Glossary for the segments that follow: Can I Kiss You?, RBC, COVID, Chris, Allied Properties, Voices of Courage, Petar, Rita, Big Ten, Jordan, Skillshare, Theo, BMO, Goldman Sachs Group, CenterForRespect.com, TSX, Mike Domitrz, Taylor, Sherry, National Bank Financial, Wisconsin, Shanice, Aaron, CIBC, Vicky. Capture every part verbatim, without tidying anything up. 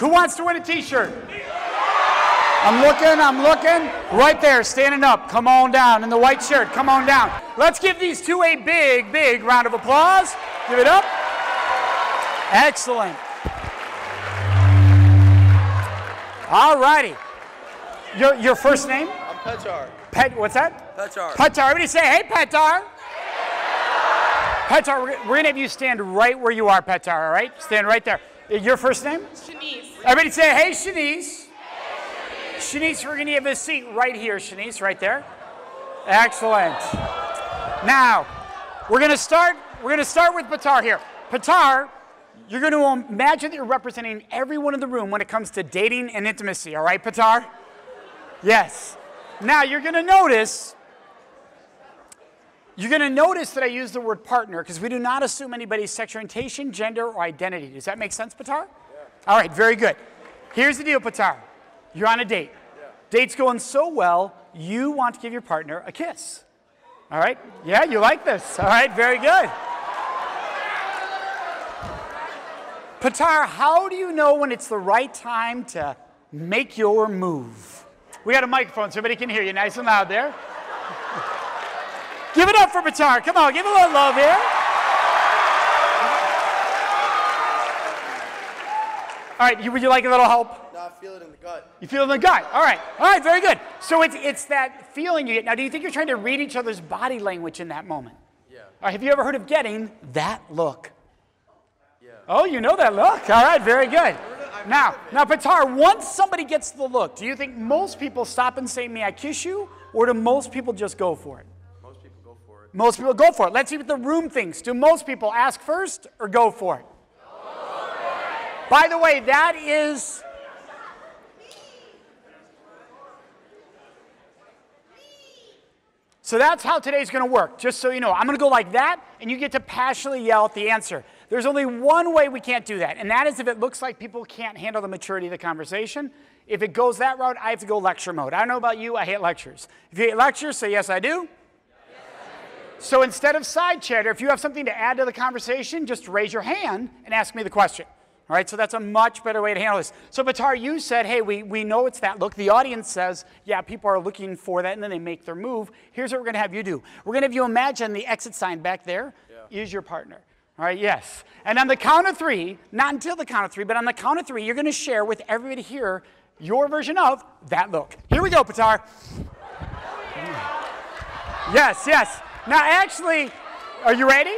Who wants to win a t-shirt? I'm looking, I'm looking. Right there, standing up. Come on down in the white shirt. Come on down. Let's give these two a big, big round of applause. Give it up. Excellent. All righty. Your, your first name? I'm Petar. Pet, what's that? Petar. Petar. Everybody say, hey, Petar. Petar, we're, we're going to have you stand right where you are, Petar, all right? Stand right there. Your first name? Shanice. Everybody say, hey, Shanice. Hey, Shanice. Shanice, we're going to give a seat right here, Shanice, right there. Excellent. Now, we're going to start, we're going to start with Petar here. Petar, you're going to imagine that you're representing everyone in the room when it comes to dating and intimacy, all right, Petar? Yes. Now, you're going to notice... You're going to notice that I use the word partner because we do not assume anybody's sexual orientation, gender, or identity. Does that make sense, Petar? Yeah. All right, very good. Here's the deal, Petar. You're on a date. Yeah. Date's going so well, you want to give your partner a kiss. All right? Yeah, you like this. All right, very good. Petar, how do you know when it's the right time to make your move? We got a microphone, so everybody can hear you nice and loud there. Give it up for Petar. Come on, give him a little love here. All right, you, would you like a little help? No, I feel it in the gut. You feel it in the gut. All right. All right, very good. So it's, it's that feeling you get. Now, do you think you're trying to read each other's body language in that moment? Yeah. All right, have you ever heard of getting that look? Yeah. Oh, you know that look. All right, very good. Now, now, Petar, once somebody gets the look, do you think most people stop and say, may I kiss you? Or do most people just go for it? Most people go for it. Let's see what the room thinks. Do most people ask first or go for it? Go for it. By the way, that is... So that's how today's going to work, just so you know. I'm going to go like that, and you get to passionately yell at the answer. There's only one way we can't do that, and that is if it looks like people can't handle the maturity of the conversation. If it goes that route, I have to go lecture mode. I don't know about you. I hate lectures. If you hate lectures, say, yes, I do. So instead of side chatter, if you have something to add to the conversation, just raise your hand and ask me the question. All right, so that's a much better way to handle this. So Petar, you said, hey, we, we know it's that look. The audience says, yeah, people are looking for that, and then they make their move. Here's what we're going to have you do. We're going to have you imagine the exit sign back there yeah. is your partner. All right, yes. And on the count of three, not until the count of three, but on the count of three, you're going to share with everybody here your version of that look. Here we go, Petar. Yes, yes. Now, actually, are you ready?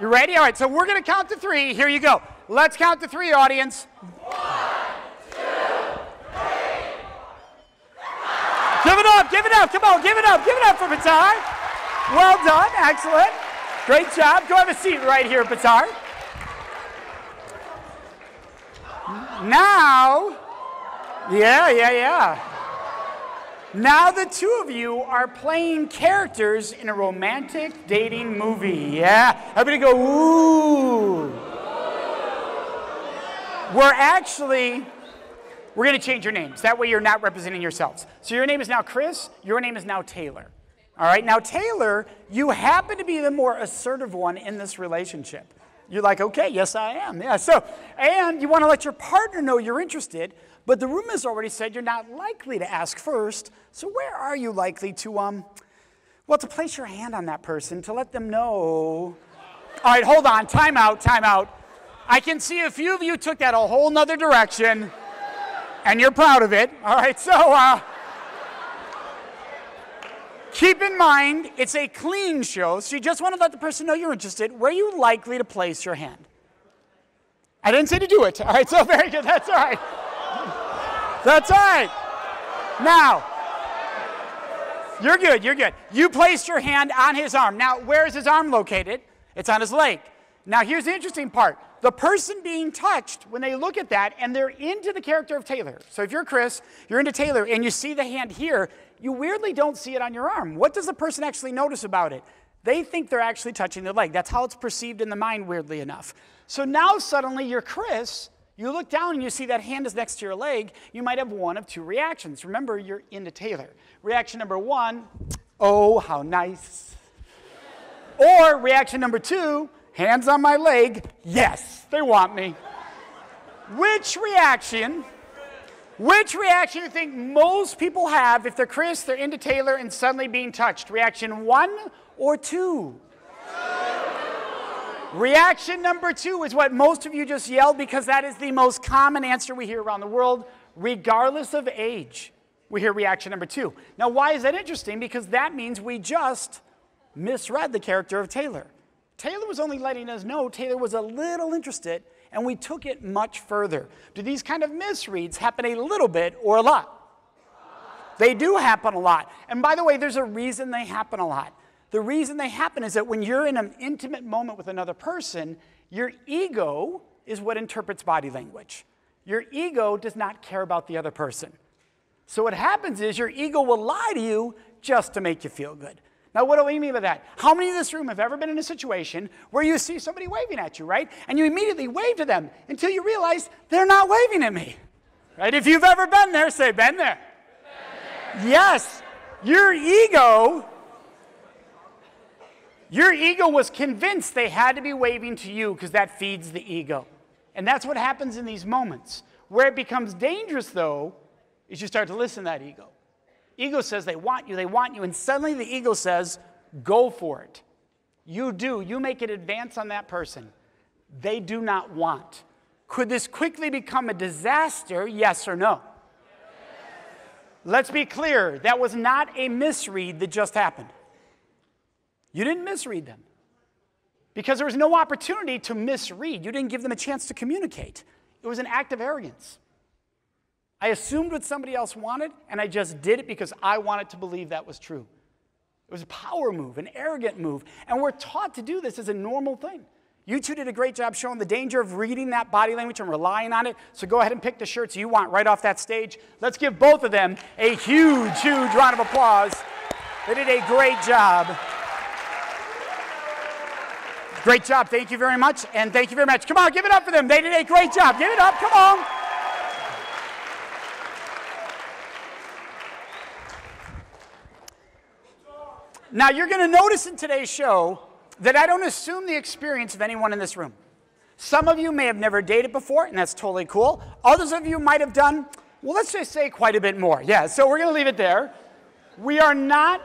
You ready? All right, so we're going to count to three. Here you go. Let's count to three, audience. One, two, three. Give it up. Give it up. Come on. Give it up. Give it up for Petar. Well done. Excellent. Great job. Go have a seat right here, Petar. Now, yeah, yeah, yeah. Now the two of you are playing characters in a romantic dating movie. Yeah. Everybody go, ooh. We're actually, we're going to change your names. That way you're not representing yourselves. So your name is now Chris. Your name is now Taylor. All right. Now, Taylor, you happen to be the more assertive one in this relationship. You're like, okay, yes, I am. Yeah. So, and you want to let your partner know you're interested. But the room has already said you're not likely to ask first, so where are you likely to, um, well, to place your hand on that person, to let them know? All right, hold on, time out, time out. I can see a few of you took that a whole nother direction, and you're proud of it. All right, so uh, keep in mind, it's a clean show, so you just want to let the person know you're interested. Where are you likely to place your hand? I didn't say to do it. All right, so very good, that's all right. That's all right. Now, you're good, you're good. You placed your hand on his arm. Now, where is his arm located? It's on his leg. Now, here's the interesting part. The person being touched, when they look at that, and they're into the character of Taylor. So if you're Chris, you're into Taylor, and you see the hand here, you weirdly don't see it on your arm. What does the person actually notice about it? They think they're actually touching their leg. That's how it's perceived in the mind, weirdly enough. So now, suddenly, you're Chris. You look down and you see that hand is next to your leg, you might have one of two reactions. Remember, you're into Taylor. Reaction number one, oh, how nice. Or reaction number two, hands on my leg, yes, they want me. Which reaction, which reaction do you think most people have if they're Chris, they're into Taylor, and suddenly being touched? Reaction one or two? Reaction number two is what most of you just yelled, because that is the most common answer we hear around the world, regardless of age. We hear reaction number two. Now, why is that interesting? Because that means we just misread the character of Taylor. Taylor was only letting us know Taylor was a little interested, and we took it much further. Do these kind of misreads happen a little bit or a lot? They do happen a lot. And by the way, there's a reason they happen a lot. The reason they happen is that when you're in an intimate moment with another person, your ego is what interprets body language. Your ego does not care about the other person. So what happens is your ego will lie to you just to make you feel good. Now, what do we mean by that? How many in this room have ever been in a situation where you see somebody waving at you, right? And you immediately wave to them until you realize they're not waving at me, right? If you've ever been there, say, been there. Been there. Yes, your ego... Your ego was convinced they had to be waving to you because that feeds the ego. And that's what happens in these moments. Where it becomes dangerous, though, is you start to listen to that ego. Ego says they want you, they want you, and suddenly the ego says, go for it. You do. You make an advance on that person. They do not want. Could this quickly become a disaster, yes or no? Yes. Let's be clear. That was not a misread that just happened. You didn't misread them because there was no opportunity to misread. You didn't give them a chance to communicate. It was an act of arrogance. I assumed what somebody else wanted, and I just did it because I wanted to believe that was true. It was a power move, an arrogant move, and we're taught to do this as a normal thing. You two did a great job showing the danger of reading that body language and relying on it, so go ahead and pick the shirts you want right off that stage. Let's give both of them a huge, huge round of applause. They did a great job. Great job. Thank you very much, and thank you very much. Come on, give it up for them. They did a great job. Give it up. Come on. Now, you're going to notice in today's show that I don't assume the experience of anyone in this room. Some of you may have never dated before, and that's totally cool. Others of you might have done, well, let's just say quite a bit more. Yeah, so we're going to leave it there. We are not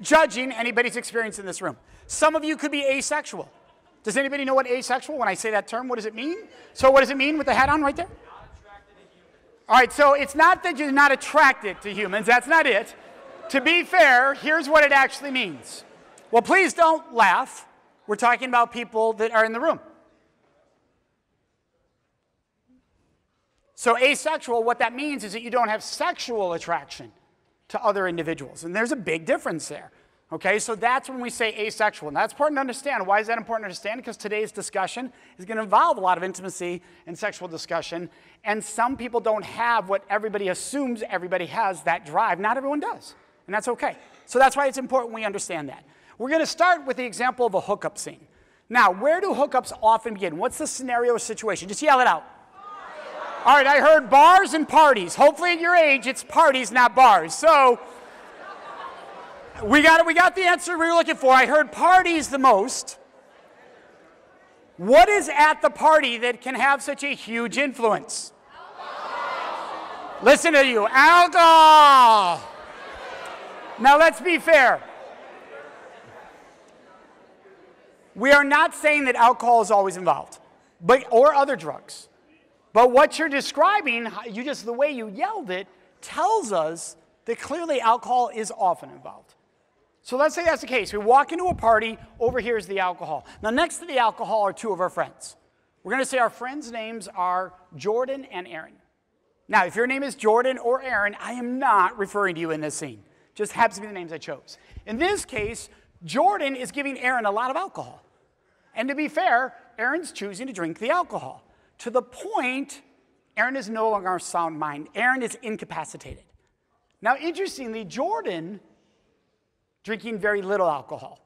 judging anybody's experience in this room. Some of you could be asexual. Does anybody know what asexual, when I say that term, what does it mean? So what does it mean with the hat on right there? Not attracted to humans. All right, so it's not that you're not attracted to humans. That's not it. To be fair, here's what it actually means. Well, please don't laugh. We're talking about people that are in the room. So asexual, what that means is that you don't have sexual attraction to other individuals. And there's a big difference there. Okay, so that's when we say asexual. And that's important to understand. Why is that important to understand? Because today's discussion is going to involve a lot of intimacy and sexual discussion. And some people don't have what everybody assumes everybody has, that drive. Not everyone does. And that's okay. So that's why it's important we understand that. We're going to start with the example of a hookup scene. Now, where do hookups often begin? What's the scenario or situation? Just yell it out. All right, I heard bars and parties. Hopefully at your age, it's parties, not bars. So... We got it. We got the answer we were looking for. I heard parties the most. What is at the party that can have such a huge influence? Alcohol. Listen to you. Alcohol. Now, let's be fair. We are not saying that alcohol is always involved, but or other drugs. But what you're describing, you just the way you yelled it, tells us that clearly alcohol is often involved. So let's say that's the case. We walk into a party, over here is the alcohol. Now next to the alcohol are two of our friends. We're gonna say our friends' names are Jordan and Aaron. Now if your name is Jordan or Aaron, I am not referring to you in this scene. Just happens to be the names I chose. In this case, Jordan is giving Aaron a lot of alcohol. And to be fair, Aaron's choosing to drink the alcohol. To the point, Aaron is no longer of sound mind. Aaron is incapacitated. Now interestingly, Jordan drinking very little alcohol.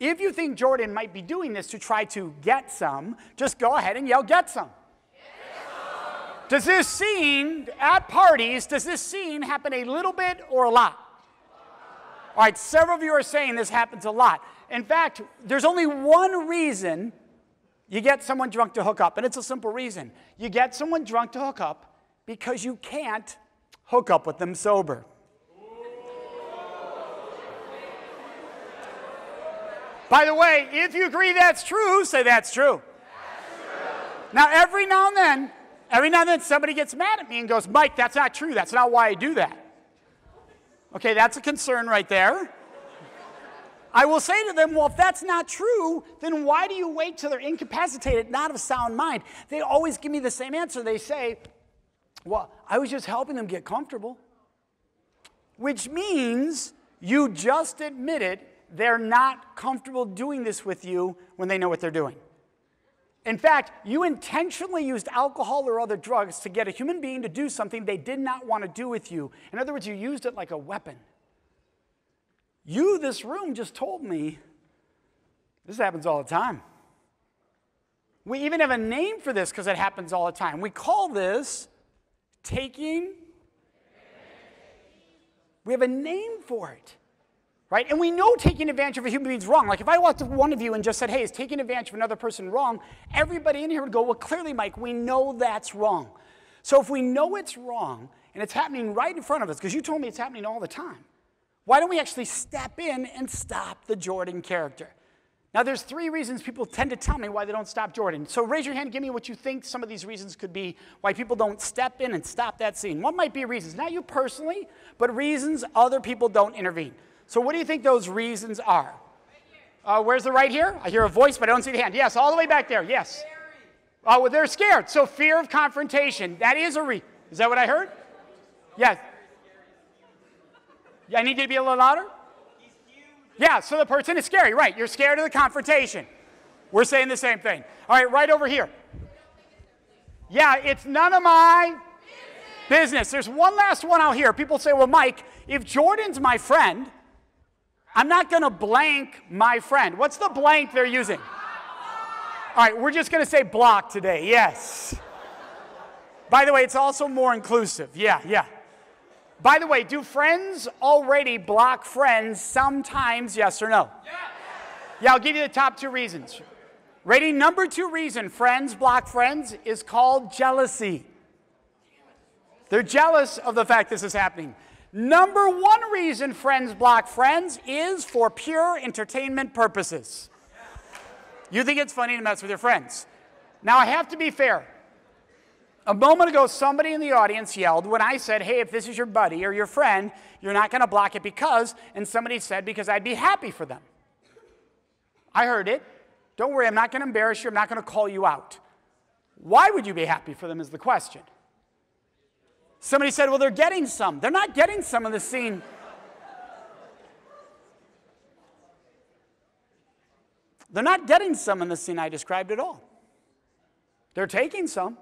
If you think Jordan might be doing this to try to get some, just go ahead and yell, get some. Get some. Does this scene at parties, does this scene happen a little bit or a lot? All right, several of you are saying this happens a lot. In fact, there's only one reason You get someone drunk to hook up, and it's a simple reason. You get someone drunk to hook up because you can't hook up with them sober. By the way, if you agree that's true, say that's true. That's true. Now, every now and then, every now and then somebody gets mad at me and goes, Mike, that's not true. That's not why I do that. Okay, that's a concern right there. I will say to them, well, if that's not true, then why do you wait till they're incapacitated, not of sound mind? They always give me the same answer. They say, well, I was just helping them get comfortable, which means you just admitted they're not comfortable doing this with you when they know what they're doing. In fact, you intentionally used alcohol or other drugs to get a human being to do something they did not want to do with you. In other words, you used it like a weapon. You, this room, just told me this happens all the time. We even have a name for this because it happens all the time. We call this taking. We have a name for it. Right? And we know taking advantage of a human being is wrong. Like if I walked to one of you and just said, hey, is taking advantage of another person wrong? Everybody in here would go, well, clearly, Mike, we know that's wrong. So if we know it's wrong and it's happening right in front of us, because you told me it's happening all the time, why don't we actually step in and stop the Jordan character? Now, there's three reasons people tend to tell me why they don't stop Jordan. So raise your hand, give me what you think some of these reasons could be why people don't step in and stop that scene. What might be reasons? Not you personally, but reasons other people don't intervene. So what do you think those reasons are? Right uh, where's the right here? I hear a voice, but I don't see the hand. Yes, all the way back there. Yes. Oh, uh, well, they're scared. So fear of confrontation. That is a reason. Is that what I heard? Yes. Yeah, I need you to be a little louder. He's huge. Yeah, so the person is scary. Right, you're scared of the confrontation. We're saying the same thing. All right, right over here. Yeah, it's none of my business. business. There's one last one out here. People say, well, Mike, if Jordan's my friend, I'm not going to blank my friend. What's the blank they're using? All right, we're just going to say block today, yes. By the way, it's also more inclusive. Yeah, yeah. By the way, do friends already block friends sometimes, yes or no? Yes. Yeah, I'll give you the top two reasons. Rating number two reason friends block friends is called jealousy. They're jealous of the fact this is happening. Number one reason friends block friends is for pure entertainment purposes. You think it's funny to mess with your friends. Now, I have to be fair. A moment ago, somebody in the audience yelled when I said, hey, if this is your buddy or your friend, you're not going to block it because, and somebody said, because I'd be happy for them. I heard it. Don't worry, I'm not going to embarrass you. I'm not going to call you out. Why would you be happy for them is the question. Somebody said, well, they're getting some. They're not getting some in the scene. They're not getting some in the scene I described at all. They're taking some.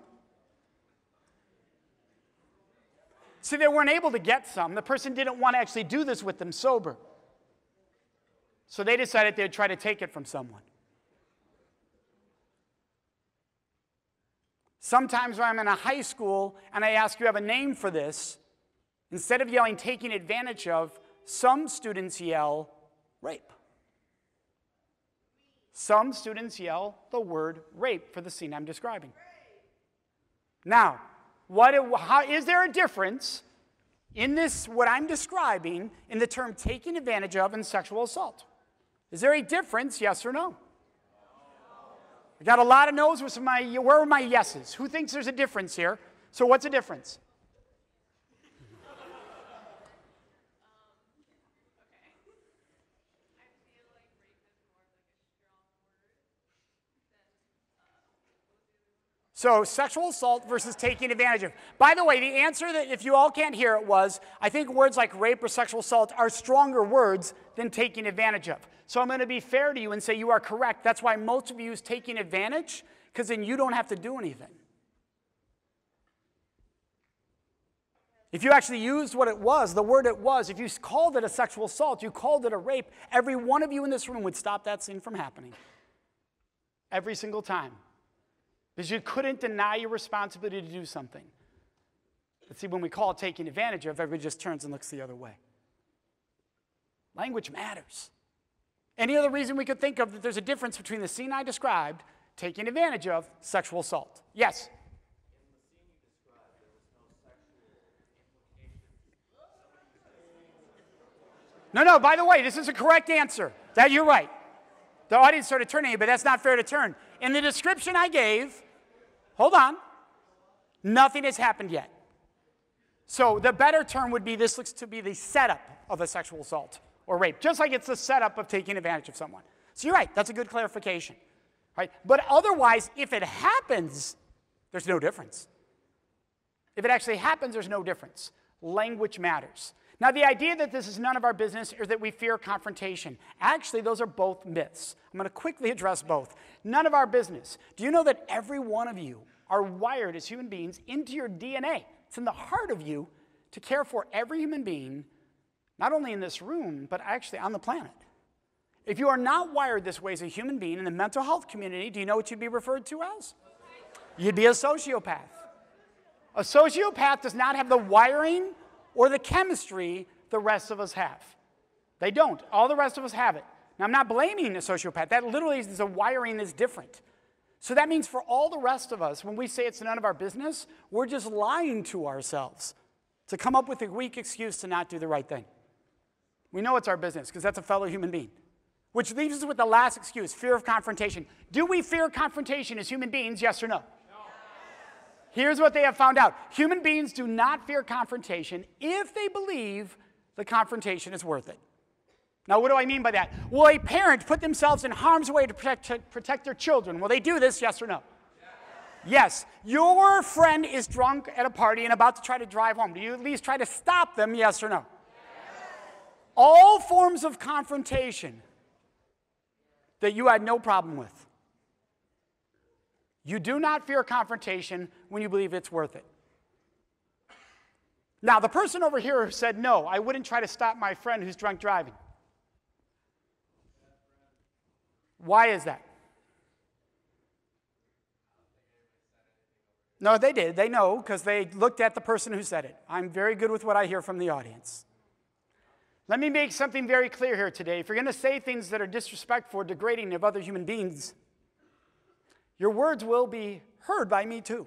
See, they weren't able to get some. The person didn't want to actually do this with them sober. So they decided they'd try to take it from someone. Sometimes when I'm in a high school and I ask you have a name for this, instead of yelling taking advantage of, some students yell rape. Some students yell the word rape for the scene I'm describing. Now, what, how, is there a difference in this, what I'm describing, in the term taking advantage of and sexual assault? Is there a difference, yes or no? I got a lot of no's with some of my, where are my yeses? Who thinks there's a difference here? So what's the difference? um, okay. I feel like rape is more like a strong word. So sexual assault versus taking advantage of. By the way, the answer that if you all can't hear it was, I think words like rape or sexual assault are stronger words than taking advantage of. So I'm going to be fair to you and say you are correct. That's why most of you is taking advantage, because then you don't have to do anything. If you actually used what it was, the word it was, if you called it a sexual assault, you called it a rape, every one of you in this room would stop that scene from happening. Every single time. Because you couldn't deny your responsibility to do something. But see, when we call it taking advantage of, everybody just turns and looks the other way. Language matters. Any other reason we could think of that there's a difference between the scene I described taking advantage of sexual assault. Yes? No, no, by the way, this is a correct answer. That you're right. The audience started turning, but that's not fair to turn. In the description I gave, hold on, nothing has happened yet. So the better term would be this looks to be the setup of a sexual assault or rape, just like it's the setup of taking advantage of someone. So you're right, that's a good clarification. Right? But otherwise, if it happens, there's no difference. If it actually happens, there's no difference. Language matters. Now, the idea that this is none of our business or that we fear confrontation, actually, those are both myths. I'm going to quickly address both. None of our business. Do you know that every one of you are wired as human beings into your D N A? It's in the heart of you to care for every human being, not only in this room, but actually on the planet. If you are not wired this way as a human being in the mental health community, do you know what you'd be referred to as? You'd be a sociopath. A sociopath does not have the wiring or the chemistry the rest of us have. They don't. All the rest of us have it. Now, I'm not blaming a sociopath. That literally is the wiring is different. So that means for all the rest of us, when we say it's none of our business, we're just lying to ourselves to come up with a weak excuse to not do the right thing. We know it's our business because that's a fellow human being, which leaves us with the last excuse, fear of confrontation. Do we fear confrontation as human beings, yes or no? Here's what they have found out. Human beings do not fear confrontation if they believe the confrontation is worth it. Now, what do I mean by that? Will a parent put themselves in harm's way to protect, to protect their children? Will they do this, yes or no? Yes. Yes. Your friend is drunk at a party and about to try to drive home. Do you at least try to stop them, yes or no? Yes. All forms of confrontation that you had no problem with. You do not fear confrontation when you believe it's worth it. Now, the person over here said, no, I wouldn't try to stop my friend who's drunk driving. Why is that? No, they did. They know because they looked at the person who said it. I'm very good with what I hear from the audience. Let me make something very clear here today. If you're going to say things that are disrespectful or degrading of other human beings, your words will be heard by me too.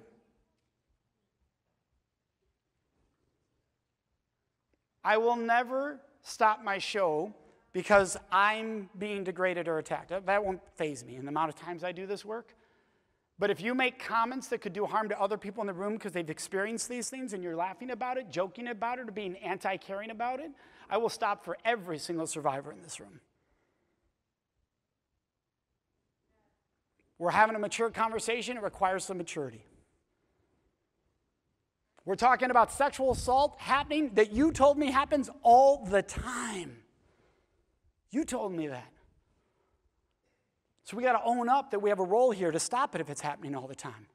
I will never stop my show because I'm being degraded or attacked. That won't faze me in the amount of times I do this work. But if you make comments that could do harm to other people in the room because they've experienced these things and you're laughing about it, joking about it, or being anti-caring about it, I will stop for every single survivor in this room. We're having a mature conversation. It requires some maturity. We're talking about sexual assault happening that you told me happens all the time. You told me that. So we got to own up that we have a role here to stop it if it's happening all the time.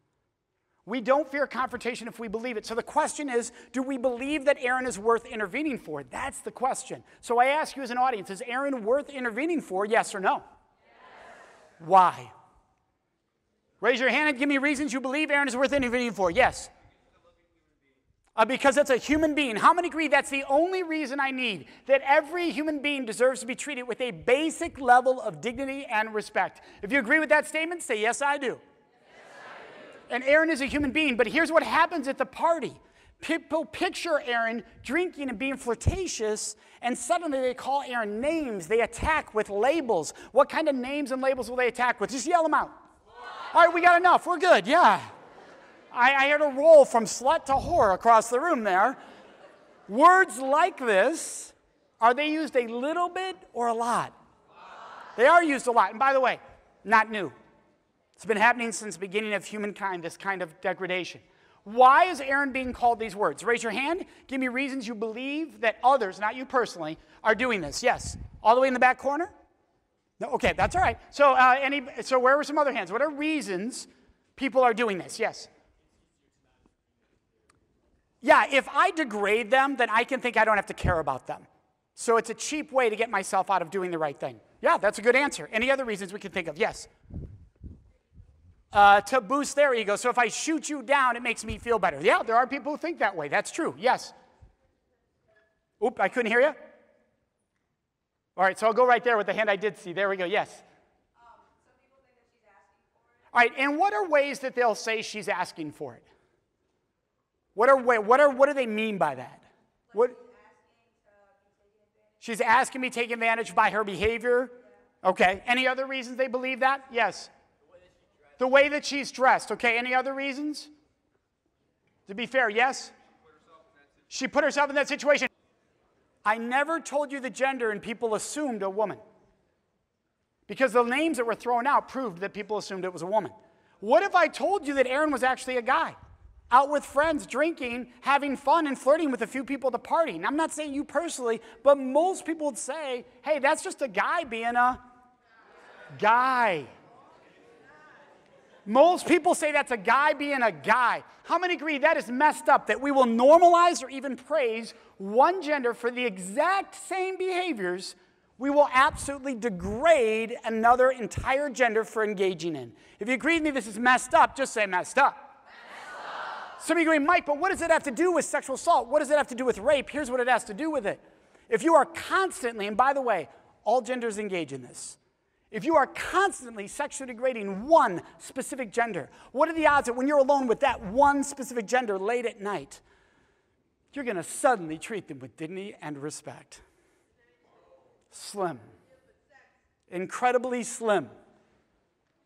We don't fear confrontation if we believe it. So the question is, do we believe that Aaron is worth intervening for? That's the question. So I ask you as an audience, is Aaron worth intervening for, yes or no? Yes. Why? Raise your hand and give me reasons you believe Aaron is worth intervening for. Yes. Uh, because it's a human being. How many agree that's the only reason I need? That every human being deserves to be treated with a basic level of dignity and respect. If you agree with that statement, say, yes, I do. Yes, I do. And Aaron is a human being. But here's what happens at the party. People picture Aaron drinking and being flirtatious, and suddenly they call Aaron names. They attack with labels. What kind of names and labels will they attack with? Just yell them out. All right, we got enough. We're good, yeah. I, I heard a roll from slut to whore across the room there. Words like this, are they used a little bit or a lot? They are used a lot. And by the way, not new. It's been happening since the beginning of humankind, this kind of degradation. Why is Aaron being called these words? Raise your hand. Give me reasons you believe that others, not you personally, are doing this. Yes. All the way in the back corner? No, okay, that's all right. So, uh, any, so where were some other hands? What are reasons people are doing this? Yes. Yeah, if I degrade them, then I can think I don't have to care about them. So it's a cheap way to get myself out of doing the right thing. Yeah, that's a good answer. Any other reasons we can think of? Yes. Uh, to boost their ego. So if I shoot you down, it makes me feel better. Yeah, there are people who think that way. That's true. Yes. Oop, I couldn't hear you. All right, so I'll go right there with the hand I did see. There we go, yes. Um, so people think that she's asking for it. All right, and what are ways that they'll say she's asking for it? What are what are what do they mean by that? What she's asking me to take advantage by her behavior. Okay. Any other reasons they believe that? Yes. The way that she's dressed. Okay. Any other reasons? To be fair, yes. She put herself in that situation. I never told you the gender, and people assumed a woman. Because the names that were thrown out proved that people assumed it was a woman. What if I told you that Aaron was actually a guy? Out with friends, drinking, having fun, and flirting with a few people at the party. And I'm not saying you personally, but most people would say, hey, that's just a guy being a guy. Most people say that's a guy being a guy. How many agree that is messed up, that we will normalize or even praise one gender for the exact same behaviors? We will absolutely degrade another entire gender for engaging in. If you agree with me, this is messed up, just say messed up. Some of you are going, Mike, but what does it have to do with sexual assault? What does it have to do with rape? Here's what it has to do with it. If you are constantly, and by the way, all genders engage in this. If you are constantly sexually degrading one specific gender, what are the odds that when you're alone with that one specific gender late at night, you're going to suddenly treat them with dignity and respect? Slim. Incredibly slim.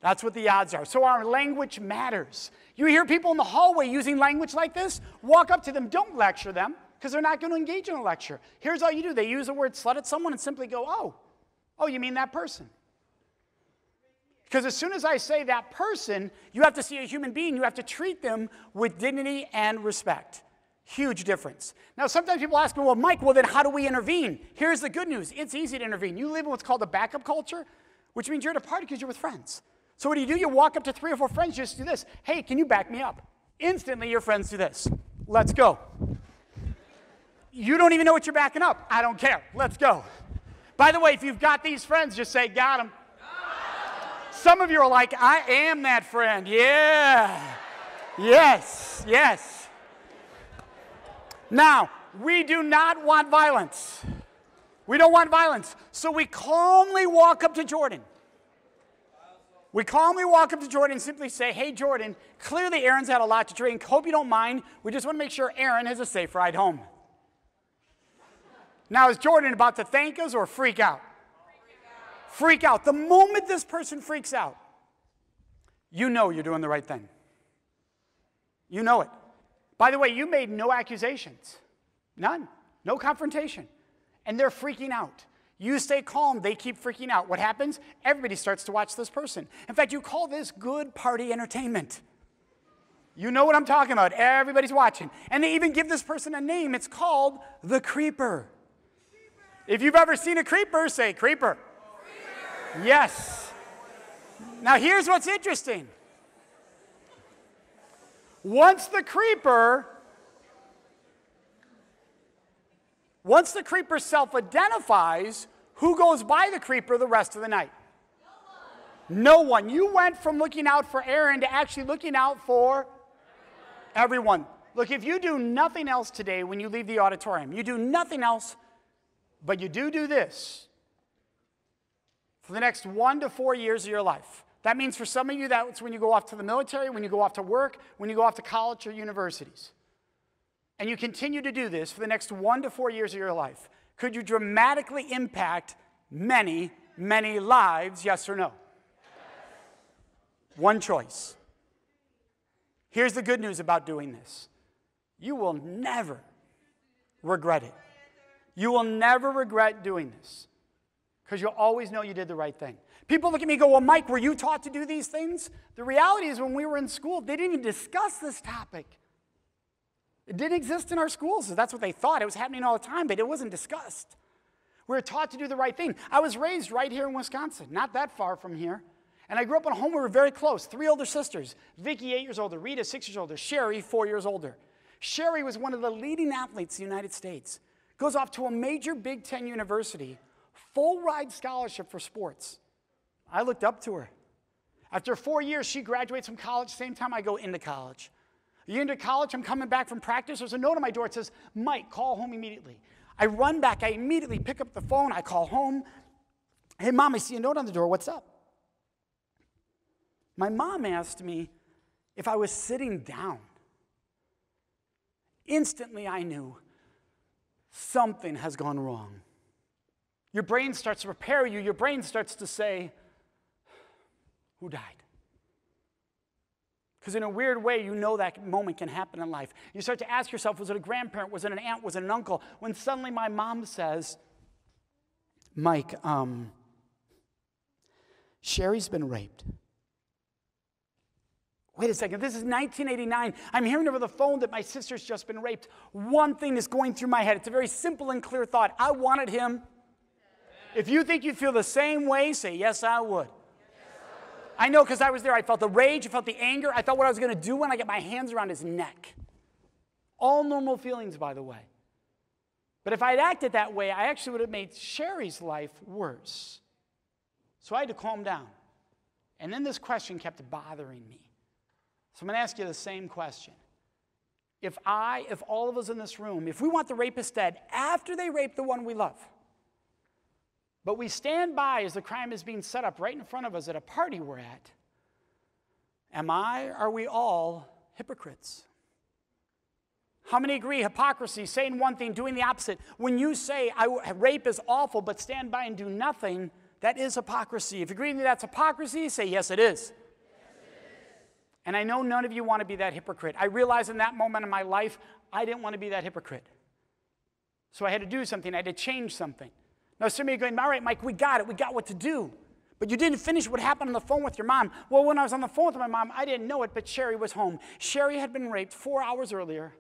That's what the odds are. So our language matters. You hear people in the hallway using language like this, walk up to them, don't lecture them, because they're not going to engage in a lecture. Here's all you do. They use the word slut at someone and simply go, oh, oh, you mean that person. Because as soon as I say that person, you have to see a human being. You have to treat them with dignity and respect. Huge difference. Now, sometimes people ask me, well, Mike, well, then how do we intervene? Here's the good news. It's easy to intervene. You live in what's called a backup culture, which means you're at a party because you're with friends. So what do you do? You walk up to three or four friends, just do this. Hey, can you back me up? Instantly, your friends do this. Let's go. You don't even know what you're backing up. I don't care. Let's go. By the way, if you've got these friends, just say, got them. Some of you are like, I am that friend. Yeah. Yes. Yes. Now, we do not want violence. We don't want violence. So we calmly walk up to Jordan. We calmly walk up to Jordan and simply say, hey, Jordan, clearly Aaron's had a lot to drink. Hope you don't mind. We just want to make sure Aaron has a safe ride home. Now, is Jordan about to thank us or freak out? Freak out. Freak out. The moment this person freaks out, you know you're doing the right thing. You know it. By the way, you made no accusations. None. No confrontation. And they're freaking out. You stay calm, they keep freaking out. What happens? Everybody starts to watch this person. In fact, you call this good party entertainment. You know what I'm talking about. Everybody's watching. And they even give this person a name. It's called the creeper. Creeper. If you've ever seen a creeper, say creeper. Creeper. Yes. Now here's what's interesting. Once the creeper... Once the creeper self-identifies, who goes by the creeper the rest of the night? No one. No one. You went from looking out for Aaron to actually looking out for everyone. Look, if you do nothing else today when you leave the auditorium, you do nothing else, but you do do this for the next one to four years of your life. That means for some of you, that's when you go off to the military, when you go off to work, when you go off to college or universities. And you continue to do this for the next one to four years of your life, could you dramatically impact many, many lives, yes or no? Yes. One choice. Here's the good news about doing this. You will never regret it. You will never regret doing this because you'll always know you did the right thing. People look at me and go, well, Mike, were you taught to do these things? The reality is when we were in school, they didn't even discuss this topic. It didn't exist in our schools, so that's what they thought. It was happening all the time, but it wasn't discussed. We were taught to do the right thing. I was raised right here in Wisconsin, not that far from here. And I grew up in a home where we were very close, three older sisters. Vicky, eight years older, Rita, six years older, Sherry, four years older. Sherry was one of the leading athletes in the United States. Goes off to a major Big Ten university, full ride scholarship for sports. I looked up to her. After four years, she graduates from college, same time I go into college. You into college, I'm coming back from practice. There's a note on my door. It says, Mike, call home immediately. I run back. I immediately pick up the phone. I call home. Hey, Mom, I see a note on the door. What's up? My mom asked me if I was sitting down. Instantly, I knew something has gone wrong. Your brain starts to prepare you. Your brain starts to say, who died? Because in a weird way, you know that moment can happen in life. You start to ask yourself, was it a grandparent? Was it an aunt? Was it an uncle? When suddenly my mom says, Mike, um, Sherry's been raped. Wait a second, this is nineteen eighty-nine. I'm hearing over the phone that my sister's just been raped. One thing is going through my head. It's a very simple and clear thought. I wanted him. Yeah. If you think you feel the same way, say, yes, I would. Yes, I would. I know, because I was there. I felt the rage. I felt the anger. I thought what I was going to do when I got my hands around his neck. All normal feelings, by the way. But if I had acted that way, I actually would have made Sherry's life worse. So I had to calm down. And then this question kept bothering me. So I'm going to ask you the same question. If I, if all of us in this room, if we want the rapist dead after they rape the one we love, but we stand by as the crime is being set up right in front of us at a party we're at, am I, are we all hypocrites? How many agree hypocrisy, saying one thing, doing the opposite? When you say I, rape is awful, but stand by and do nothing, that is hypocrisy. If you agree with me that's hypocrisy, say yes, it is. And I know none of you want to be that hypocrite. I realized in that moment in my life, I didn't want to be that hypocrite. So I had to do something. I had to change something. Now, some of you are going, all right, Mike, we got it. We got what to do. But you didn't finish what happened on the phone with your mom. Well, when I was on the phone with my mom, I didn't know it, but Sherry was home. Sherry had been raped four hours earlier,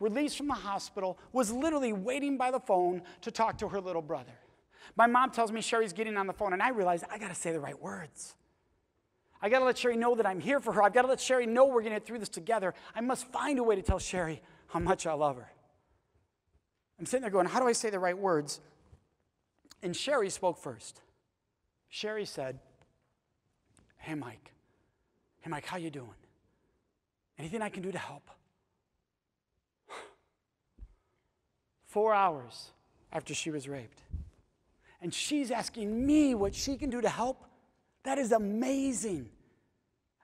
released from the hospital, was literally waiting by the phone to talk to her little brother. My mom tells me Sherry's getting on the phone, and I realize I got to say the right words. I got to let Sherry know that I'm here for her. I've got to let Sherry know we're going to get through this together. I must find a way to tell Sherry how much I love her. I'm sitting there going, how do I say the right words? And Sherry spoke first. Sherry said, hey, Mike. Hey, Mike, how you doing? Anything I can do to help? Four hours after she was raped. And she's asking me what she can do to help? That is amazing.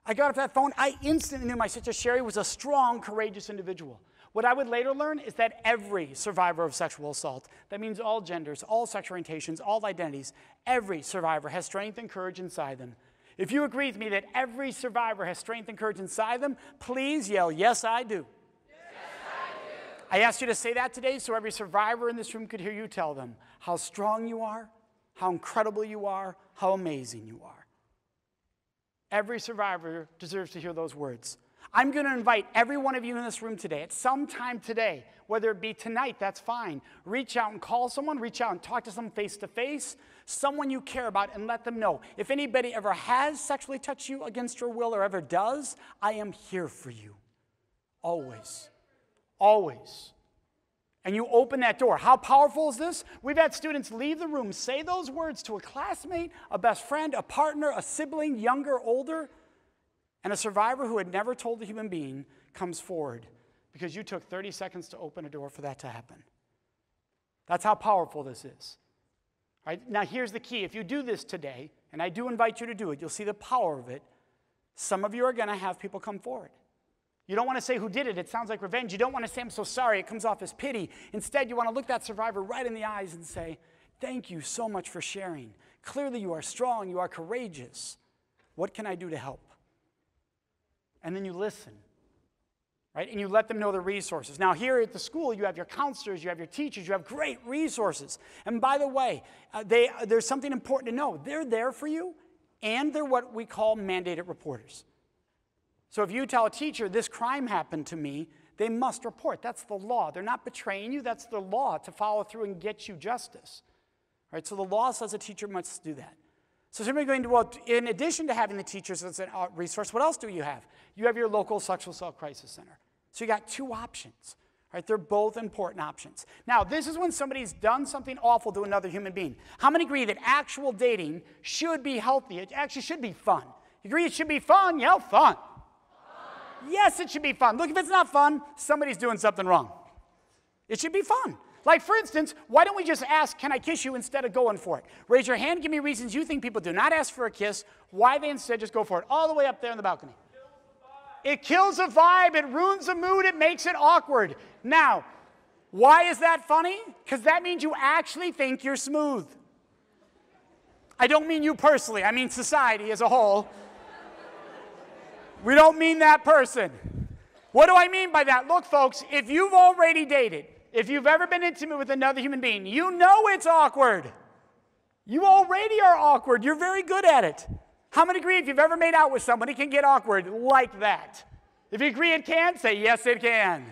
I got off that phone. I instantly knew my sister Sherry was a strong, courageous individual. What I would later learn is that every survivor of sexual assault, that means all genders, all sexual orientations, all identities, every survivor has strength and courage inside them. If you agree with me that every survivor has strength and courage inside them, please yell, yes, I do. Yes, I do. I asked you to say that today so every survivor in this room could hear you tell them how strong you are, how incredible you are, how amazing you are. Every survivor deserves to hear those words. I'm going to invite every one of you in this room today, at some time today, whether it be tonight, that's fine. Reach out and call someone. Reach out and talk to someone face to face, someone you care about, and let them know. If anybody ever has sexually touched you against your will or ever does, I am here for you. Always. Always. And you open that door. How powerful is this? We've had students leave the room, say those words to a classmate, a best friend, a partner, a sibling, younger, older, and a survivor who had never told a human being comes forward because you took thirty seconds to open a door for that to happen. That's how powerful this is. All right, now here's the key. If you do this today, and I do invite you to do it, you'll see the power of it. Some of you are going to have people come forward. You don't want to say who did it. It sounds like revenge. You don't want to say, I'm so sorry. It comes off as pity. Instead, you want to look that survivor right in the eyes and say, thank you so much for sharing. Clearly, you are strong. You are courageous. What can I do to help? And then you listen, right? And you let them know the resources. Now, here at the school, you have your counselors. You have your teachers. You have great resources. And by the way, uh, they, uh, there's something important to know. They're there for you, and they're what we call mandated reporters. So if you tell a teacher, this crime happened to me, they must report. That's the law. They're not betraying you. That's the law to follow through and get you justice. All right, so the law says a teacher must do that. So somebody going to, well, in addition to having the teachers as a resource, what else do you have? You have your local sexual assault crisis center. So you got two options. All right, they're both important options. Now, this is when somebody's done something awful to another human being. How many agree that actual dating should be healthy? It actually should be fun. You agree it should be fun? Yell fun. Yes, it should be fun. Look, if it's not fun, somebody's doing something wrong. It should be fun. Like, for instance, why don't we just ask, can I kiss you, instead of going for it? Raise your hand, give me reasons you think people do not ask for a kiss, why they instead just go for it, all the way up there on the balcony. It kills a vibe, it ruins the mood, it makes it awkward. Now, why is that funny? Because that means you actually think you're smooth. I don't mean you personally, I mean society as a whole. We don't mean that person. What do I mean by that? Look, folks, if you've already dated, if you've ever been intimate with another human being, you know it's awkward. You already are awkward. You're very good at it. How many agree if you've ever made out with someone, it can get awkward like that? If you agree it can, say yes, it can.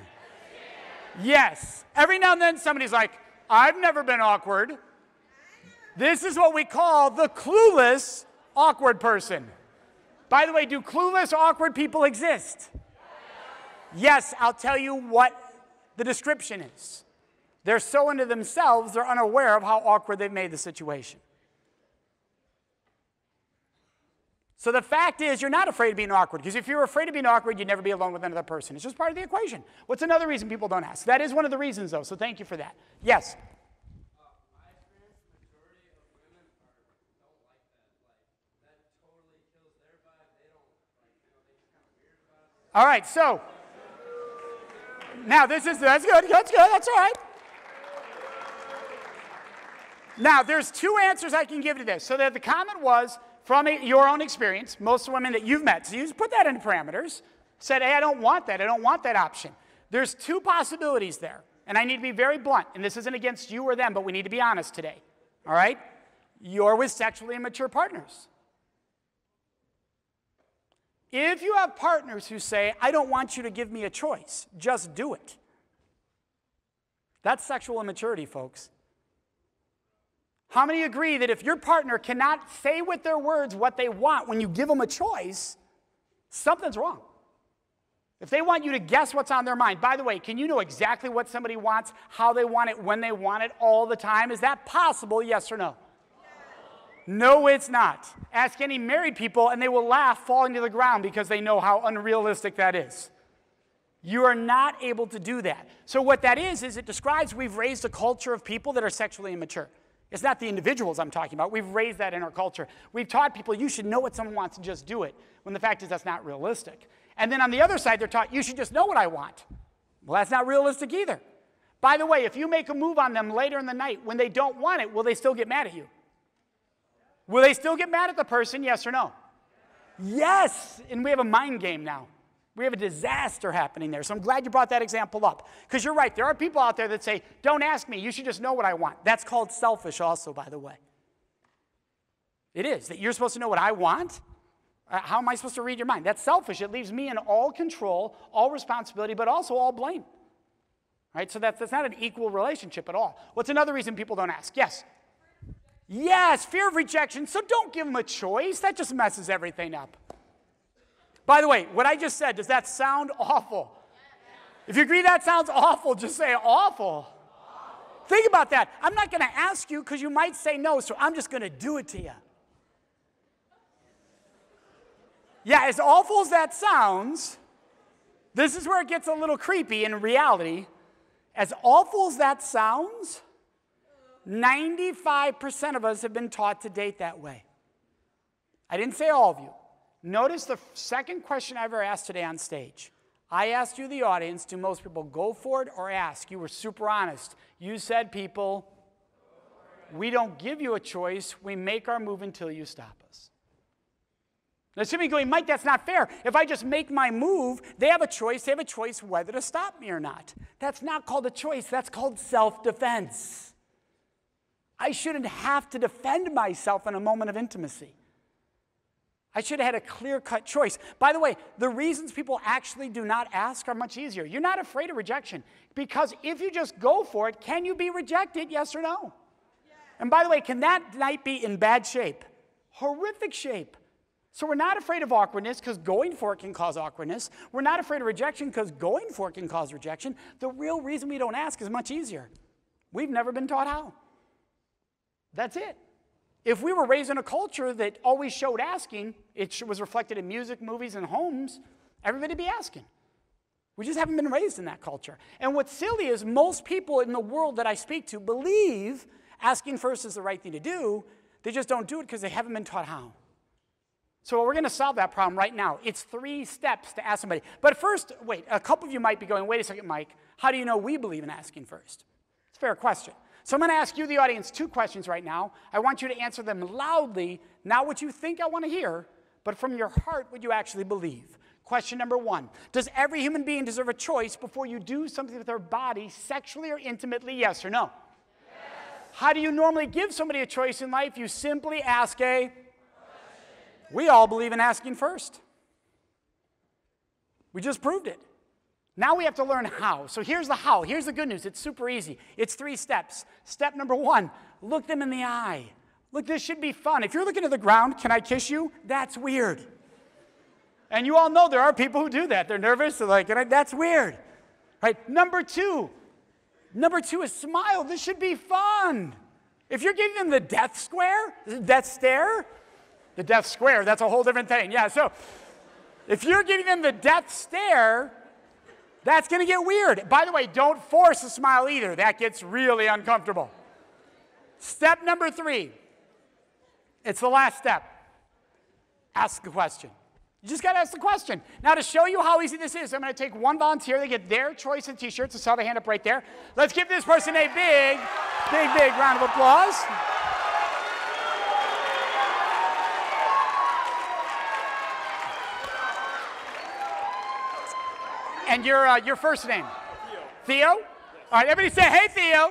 Yes. Yes. Every now and then somebody's like, I've never been awkward. This is what we call the clueless awkward person. By the way, do clueless awkward people exist? Yes, I'll tell you what the description is. They're so into themselves, they're unaware of how awkward they've made the situation. So the fact is, you're not afraid of being awkward, because if you're afraid of being awkward, you'd never be alone with another person. It's just part of the equation. What's another reason people don't ask? That is one of the reasons, though, so thank you for that. Yes? All right, so now this is, that's good, that's good, that's all right. Now, there's two answers I can give to this. So that the comment was, from a, your own experience, most women that you've met, so you just put that into parameters, said, hey, I don't want that, I don't want that option. There's two possibilities there, and I need to be very blunt, and this isn't against you or them, but we need to be honest today, all right? You're with sexually immature partners. If you have partners who say, I don't want you to give me a choice, just do it. That's sexual immaturity, folks. How many agree that if your partner cannot say with their words what they want when you give them a choice, something's wrong? If they want you to guess what's on their mind, by the way, can you know exactly what somebody wants, how they want it, when they want it, all the time? Is that possible, yes or no? No, it's not. Ask any married people, and they will laugh falling to the ground because they know how unrealistic that is. You are not able to do that. So what that is, is it describes we've raised a culture of people that are sexually immature. It's not the individuals I'm talking about. We've raised that in our culture. We've taught people you should know what someone wants and just do it, when the fact is that's not realistic. And then on the other side, they're taught you should just know what I want. Well, that's not realistic either. By the way, if you make a move on them later in the night when they don't want it, will they still get mad at you? Will they still get mad at the person, yes or no? Yes, and we have a mind game now. We have a disaster happening there, so I'm glad you brought that example up. Because you're right, there are people out there that say, don't ask me, you should just know what I want. That's called selfish also, by the way. It is, that you're supposed to know what I want? Uh, how am I supposed to read your mind? That's selfish, it leaves me in all control, all responsibility, but also all blame. Right? So that's, that's not an equal relationship at all. What's another reason people don't ask? Yes? Yes, fear of rejection, so don't give them a choice. That just messes everything up. By the way, what I just said, does that sound awful? If you agree that sounds awful, just say awful. awful. Think about that. I'm not going to ask you because you might say no, so I'm just going to do it to you. Yeah, as awful as that sounds, this is where it gets a little creepy in reality. As awful as that sounds, ninety-five percent of us have been taught to date that way. I didn't say all of you. Notice the second question I ever asked today on stage. I asked you, the audience, do most people go for it or ask? You were super honest. You said, people, we don't give you a choice. We make our move until you stop us. Now, some of you going, Mike, that's not fair. If I just make my move, they have a choice. They have a choice whether to stop me or not. That's not called a choice. That's called self-defense. I shouldn't have to defend myself in a moment of intimacy. I should have had a clear-cut choice. By the way, the reasons people actually do not ask are much easier. You're not afraid of rejection, because if you just go for it, can you be rejected, yes or no? Yes. And by the way, can that night be in bad shape? Horrific shape. So we're not afraid of awkwardness, because going for it can cause awkwardness. We're not afraid of rejection, because going for it can cause rejection. The real reason we don't ask is much easier. We've never been taught how. That's it. If we were raised in a culture that always showed asking, it was reflected in music, movies, and homes, everybody would be asking. We just haven't been raised in that culture. And what's silly is most people in the world that I speak to believe asking first is the right thing to do. They just don't do it because they haven't been taught how. So we're going to solve that problem right now. It's three steps to ask somebody. But first, wait, a couple of you might be going, wait a second, Mike, how do you know we believe in asking first? It's a fair question. So I'm going to ask you, the audience, two questions right now. I want you to answer them loudly, not what you think I want to hear, but from your heart what you actually believe. Question number one, does every human being deserve a choice before you do something with their body, sexually or intimately, yes or no? Yes. How do you normally give somebody a choice in life? You simply ask a question. We all believe in asking first. We just proved it. Now we have to learn how. So here's the how. Here's the good news. It's super easy. It's three steps. Step number one, look them in the eye. Look, this should be fun. If you're looking at the ground, can I kiss you? That's weird. And you all know there are people who do that. They're nervous. They're like, that's weird. Right? Number two. Number two is smile. This should be fun. If you're giving them the death square, the death stare, the death square, that's a whole different thing. Yeah, so if you're giving them the death stare, that's going to get weird. By the way, don't force a smile either. That gets really uncomfortable. Step number three. It's the last step. Ask the question. You just got to ask the question. Now, to show you how easy this is, I'm going to take one volunteer. They get their choice of T-shirts. I saw the hand up right there. Let's give this person a big, big, big round of applause. And your, uh, your first name? Theo. Theo? Yes. All right, everybody say, hey, Theo.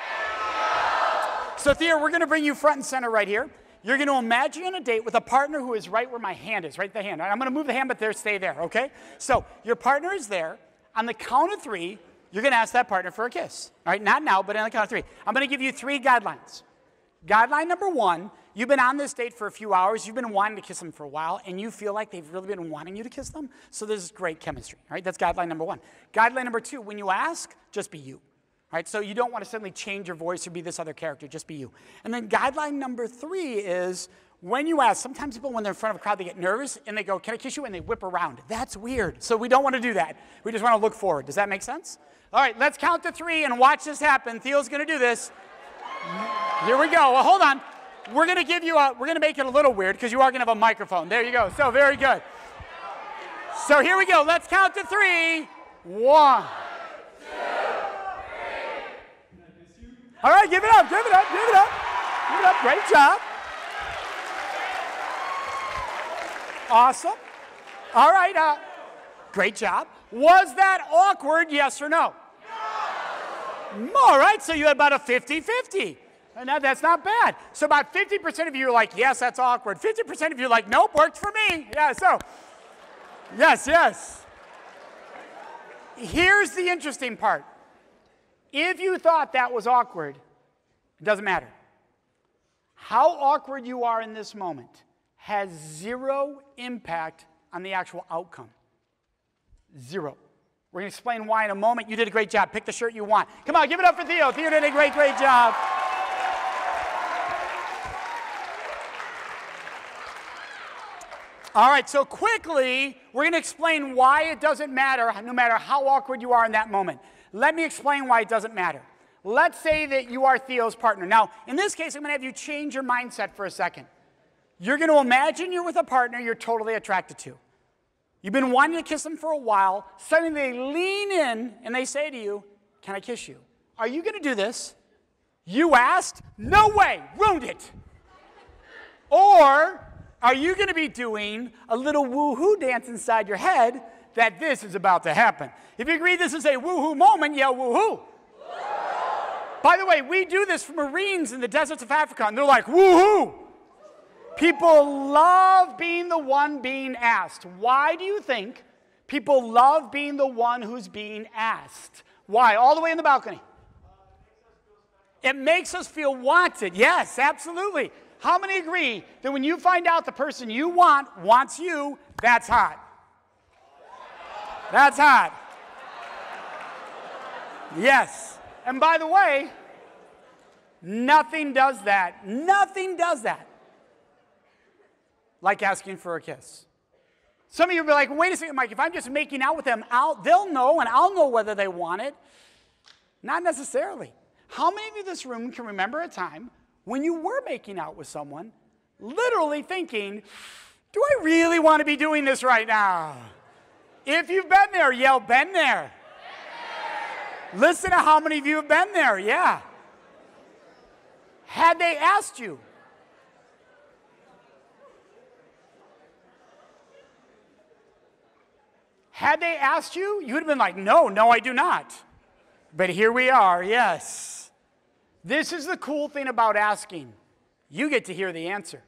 Hey, Theo. So, Theo, we're going to bring you front and center right here. You're going to imagine you're on a date with a partner who is right where my hand is, right the hand. I'm going to move the hand, but there, stay there, okay? So your partner is there. On the count of three, you're going to ask that partner for a kiss. All right, not now, but on the count of three. I'm going to give you three guidelines. Guideline number one, you've been on this date for a few hours. You've been wanting to kiss them for a while, and you feel like they've really been wanting you to kiss them. So this is great chemistry, all right? That's guideline number one. Guideline number two, when you ask, just be you. Right, so you don't want to suddenly change your voice or be this other character. Just be you. And then guideline number three is when you ask, sometimes people, when they're in front of a crowd, they get nervous, and they go, can I kiss you? And they whip around. That's weird. So we don't want to do that. We just want to look forward. Does that make sense? All right, let's count to three and watch this happen. Theo's going to do this. Here we go. Well, hold on. We're going to give you a, we're going to make it a little weird because you are going to have a microphone. There you go. So very good. So here we go. Let's count to three. One. All right, give it up, give it up, give it up, give it up. Great job. Awesome. All right, uh, great job. Was that awkward, yes or no? No. All right, so you had about a fifty fifty. And that, that's not bad. So about fifty percent of you are like, yes, that's awkward. fifty percent of you are like, nope, worked for me. Yeah, so, yes, yes. Here's the interesting part. If you thought that was awkward, it doesn't matter. How awkward you are in this moment has zero impact on the actual outcome. Zero. We're going to explain why in a moment. You did a great job. Pick the shirt you want. Come on, give it up for Theo. Theo did a great, great job. All right, so quickly, we're going to explain why it doesn't matter, no matter how awkward you are in that moment. Let me explain why it doesn't matter. Let's say that you are Theo's partner. Now, in this case, I'm going to have you change your mindset for a second. You're going to imagine you're with a partner you're totally attracted to. You've been wanting to kiss them for a while. Suddenly they lean in and they say to you, can I kiss you? Are you going to do this? You asked? No way. Ruined it. Or are you going to be doing a little woo-hoo dance inside your head that this is about to happen? If you agree this is a woo-hoo moment, yell woo-hoo. By the way, we do this for Marines in the deserts of Africa, and they're like, woo-hoo. People love being the one being asked. Why do you think people love being the one who's being asked? Why? All the way in the balcony. It makes us feel wanted. Yes, absolutely. How many agree that when you find out the person you want wants you, that's hot? That's hot. Yes. And by the way, nothing does that. Nothing does that like asking for a kiss. Some of you will be like, wait a second, Mike, if I'm just making out with them, I'll, they'll know and I'll know whether they want it. Not necessarily. How many of you in this room can remember a time when you were making out with someone, literally thinking, do I really want to be doing this right now? If you've been there, yell, been there. Been there. Listen to how many of you have been there, yeah. Had they asked you? Had they asked you, you would have been like, no, no, I do not. But here we are, yes. This is the cool thing about asking. You get to hear the answer.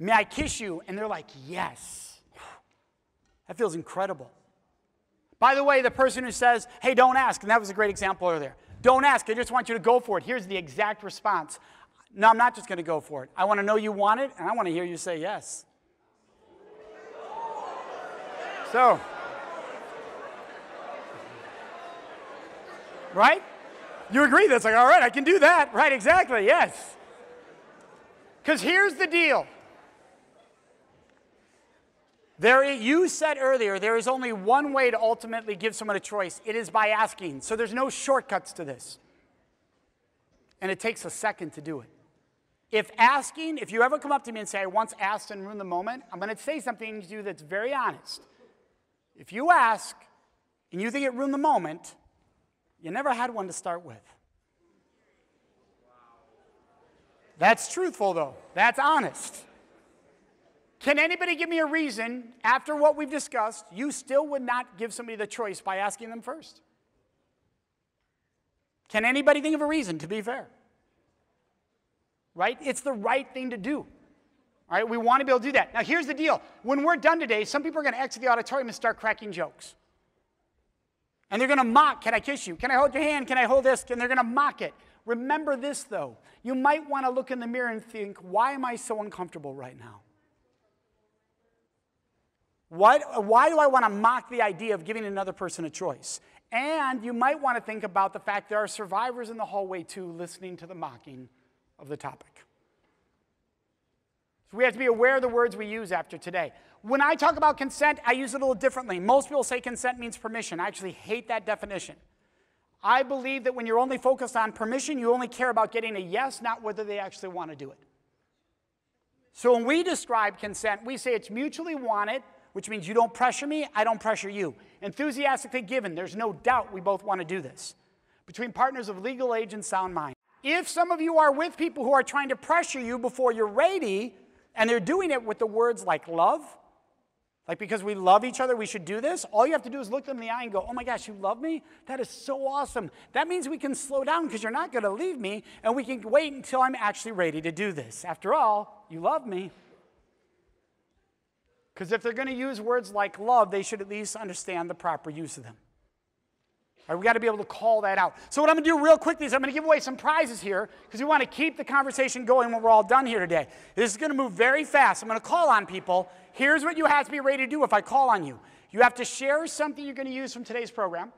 May I kiss you? And they're like, yes. That feels incredible. By the way, the person who says, hey, don't ask, and that was a great example earlier. Don't ask, I just want you to go for it. Here's the exact response. No, I'm not just going to go for it. I want to know you want it, and I want to hear you say yes. So, right? You agree, that's like, all right, I can do that. Right, exactly, yes. Because here's the deal. There, you said earlier, there is only one way to ultimately give someone a choice. It is by asking. So there's no shortcuts to this. And it takes a second to do it. If asking, if you ever come up to me and say, I once asked and ruined the moment, I'm going to say something to you that's very honest. If you ask and you think it ruined the moment, you never had one to start with. That's truthful, though. That's honest. Can anybody give me a reason, after what we've discussed, you still would not give somebody the choice by asking them first? Can anybody think of a reason, to be fair? Right? It's the right thing to do. All right, we want to be able to do that. Now, here's the deal. When we're done today, some people are going to exit the auditorium and start cracking jokes. And they're going to mock, can I kiss you? Can I hold your hand? Can I hold this? And they're going to mock it. Remember this, though. You might want to look in the mirror and think, why am I so uncomfortable right now? What, why do I want to mock the idea of giving another person a choice? And you might want to think about the fact there are survivors in the hallway, too, listening to the mocking of the topic. We have to be aware of the words we use after today. When I talk about consent, I use it a little differently. Most people say consent means permission. I actually hate that definition. I believe that when you're only focused on permission, you only care about getting a yes, not whether they actually want to do it. So when we describe consent, we say it's mutually wanted, which means you don't pressure me, I don't pressure you. Enthusiastically given, there's no doubt we both want to do this. Between partners of legal age and sound mind. If some of you are with people who are trying to pressure you before you're ready, and they're doing it with the words like love, like because we love each other, we should do this. All you have to do is look them in the eye and go, oh my gosh, you love me? That is so awesome. That means we can slow down because you're not going to leave me, and we can wait until I'm actually ready to do this. After all, you love me. Because if they're going to use words like love, they should at least understand the proper use of them. All right, we got to be able to call that out. So what I'm going to do real quickly is I'm going to give away some prizes here because we want to keep the conversation going when we're all done here today. This is going to move very fast. I'm going to call on people. Here's what you have to be ready to do if I call on you. You have to share something you're going to use from today's program.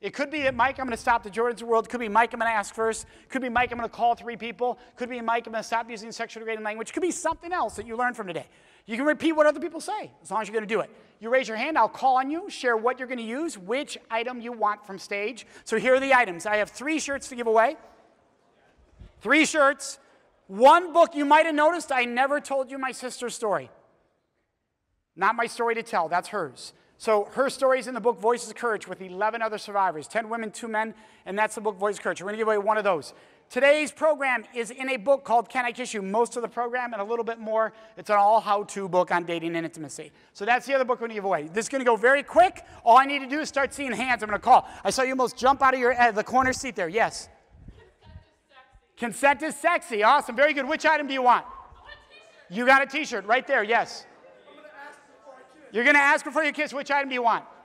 It could be that, Mike, I'm going to stop the Jordans of the world. It could be, Mike, I'm going to ask first. It could be, Mike, I'm going to call three people. It could be, Mike, I'm going to stop using sexually degrading language. It could be something else that you learned from today. You can repeat what other people say, as long as you're going to do it. You raise your hand, I'll call on you, share what you're going to use, which item you want from stage. So here are the items. I have three shirts to give away. Three shirts. One book you might have noticed, I never told you my sister's story. Not my story to tell, that's hers. So her story is in the book Voices of Courage with eleven other survivors, ten women, two men, and that's the book Voices of Courage. We're going to give away one of those. Today's program is in a book called Can I Kiss You? Most of the program and a little bit more. It's an all how-to book on dating and intimacy. So that's the other book we're going to give away. This is going to go very quick. All I need to do is start seeing hands. I'm going to call. I saw you almost jump out of your uh, the corner seat there. Yes? Consent is sexy. Consent is sexy. Awesome. Very good. Which item do you want? I want a t-shirt. You got a t-shirt right there. Yes. I'm going to ask before I kiss. You're going to ask before you kiss. Which item do you want? I want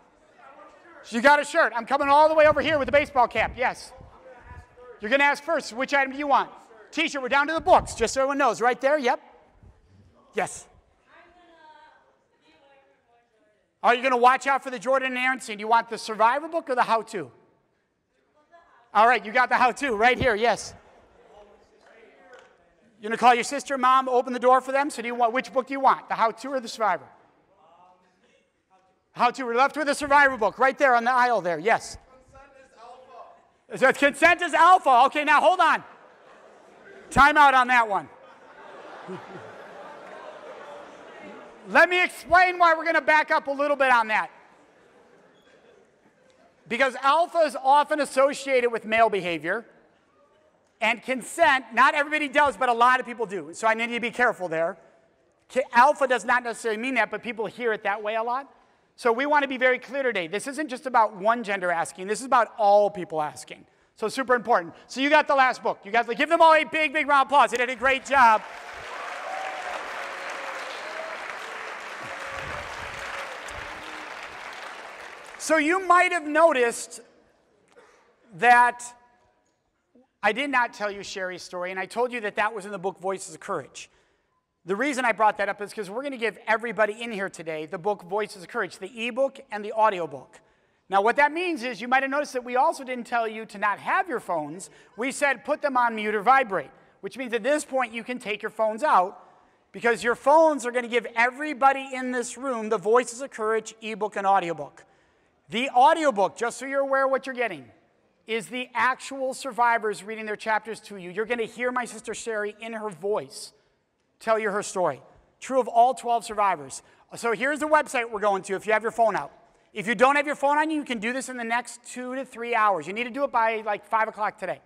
a shirt. You got a shirt. I'm coming all the way over here with a baseball cap. Yes. You're going to ask first, which item do you want? T-shirt, we're down to the books, just so everyone knows. Right there, yep. Yes? I'm going to be away from Jordan. Are you going to watch out for the Jordan and Aaron scene? Do you want the Survivor book or the how-to? All right, you got the how-to right here, yes. You're going to call your sister, mom, open the door for them. So do you want, which book do you want, the how-to or the Survivor? How to, we're left with a survivor book right there on the aisle there. Yes. Consent is alpha. Consent is alpha. Okay, now hold on. Time out on that one. Let me explain why we're going to back up a little bit on that. Because alpha is often associated with male behavior. And consent, not everybody does, but a lot of people do. So I need to be careful there. Alpha does not necessarily mean that, but people hear it that way a lot. So we want to be very clear today. This isn't just about one gender asking. This is about all people asking. So super important. So you got the last book. You guys, give them all a big, big round of applause. They did a great job. So you might have noticed that I did not tell you Sherry's story, and I told you that that was in the book Voices of Courage. The reason I brought that up is because we're going to give everybody in here today the book Voices of Courage, the ebook and the audiobook. Now what that means is you might have noticed that we also didn't tell you to not have your phones. We said put them on mute or vibrate, which means at this point you can take your phones out because your phones are going to give everybody in this room the Voices of Courage ebook and audiobook. The audiobook, just so you're aware of what you're getting, is the actual survivors reading their chapters to you. You're going to hear my sister Sherry in her voice tell you her story. True of all twelve survivors. So here's the website we're going to if you have your phone out. If you don't have your phone on you, you can do this in the next two to three hours. You need to do it by like five o'clock today.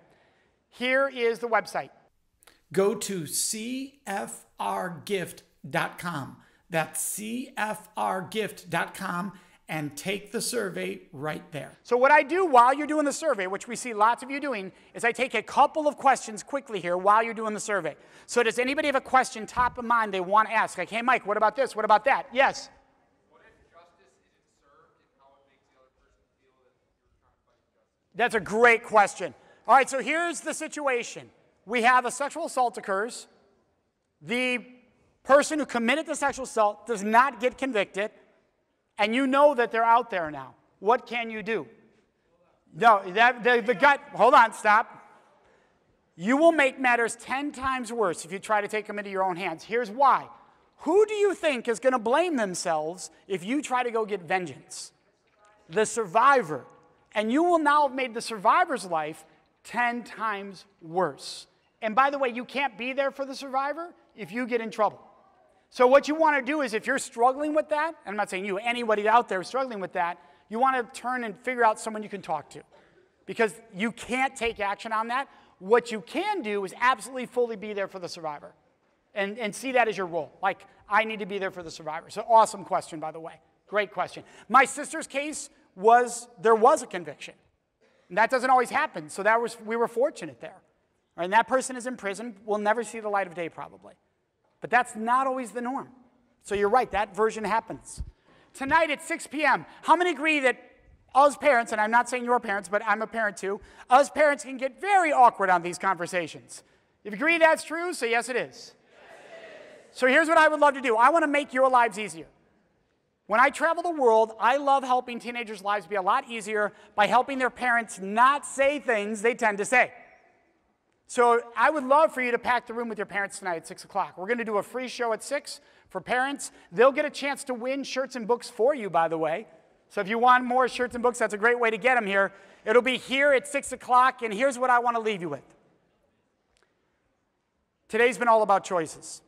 Here is the website. Go to C F R gift dot com. That's C F R gift dot com. And take the survey right there. So what I do while you're doing the survey, which we see lots of you doing, is I take a couple of questions quickly here while you're doing the survey. So does anybody have a question top of mind they want to ask? Like, hey, Mike, what about this? What about that? Yes? What if justice isn't served and how it makes the other person feel that you're trying to fight justice? That's a great question. All right, so here's the situation. We have a sexual assault occurs. The person who committed the sexual assault does not get convicted. And you know that they're out there now. What can you do? No, that, the, the gut, hold on, stop. You will make matters ten times worse if you try to take them into your own hands. Here's why. Who do you think is going to blame themselves if you try to go get vengeance? The survivor. And you will now have made the survivor's life ten times worse. And by the way, you can't be there for the survivor if you get in trouble. So what you want to do is if you're struggling with that, and I'm not saying you, anybody out there struggling with that, you want to turn and figure out someone you can talk to. Because you can't take action on that. What you can do is absolutely fully be there for the survivor. And, and see that as your role. Like, I need to be there for the survivor. So awesome question, by the way. Great question. My sister's case was, there was a conviction. And that doesn't always happen. So that was, we were fortunate there. And that person is in prison. We'll never see the light of day, probably. But that's not always the norm. So you're right, that version happens. Tonight at six P M, how many agree that us parents, and I'm not saying your parents, but I'm a parent too, us parents can get very awkward on these conversations. If you agree that's true, say yes it is. Yes, it is. So here's what I would love to do. I want to make your lives easier. When I travel the world, I love helping teenagers' lives be a lot easier by helping their parents not say things they tend to say. So I would love for you to pack the room with your parents tonight at six o'clock. We're going to do a free show at six for parents. They'll get a chance to win shirts and books for you, by the way. So if you want more shirts and books, that's a great way to get them here. It'll be here at six o'clock, and here's what I want to leave you with. Today's been all about choices.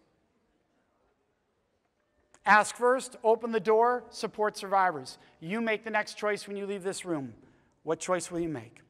Ask first, open the door, support survivors. You make the next choice when you leave this room. What choice will you make?